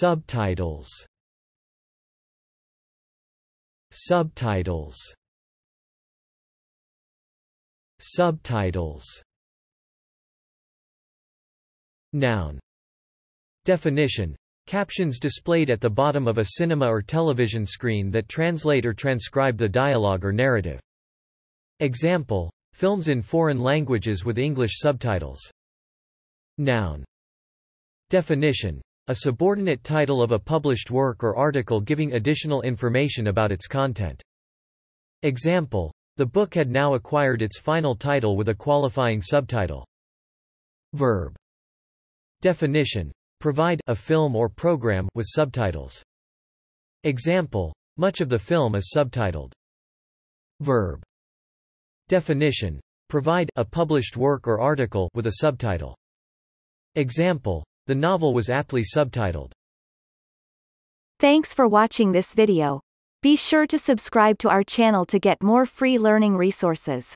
Subtitles. Subtitles. Subtitles. Noun. Definition. Captions displayed at the bottom of a cinema or television screen that translate or transcribe the dialogue or narrative. Example. Films in foreign languages with English subtitles. Noun. Definition. A subordinate title of a published work or article giving additional information about its content. Example. The book had now acquired its final title with a qualifying subtitle. Verb. Definition. Provide a film or program with subtitles. Example. Much of the film is subtitled. Verb. Definition. Provide a published work or article with a subtitle. Example. The novel was aptly subtitled. Thanks for watching this video. Be sure to subscribe to our channel to get more free learning resources.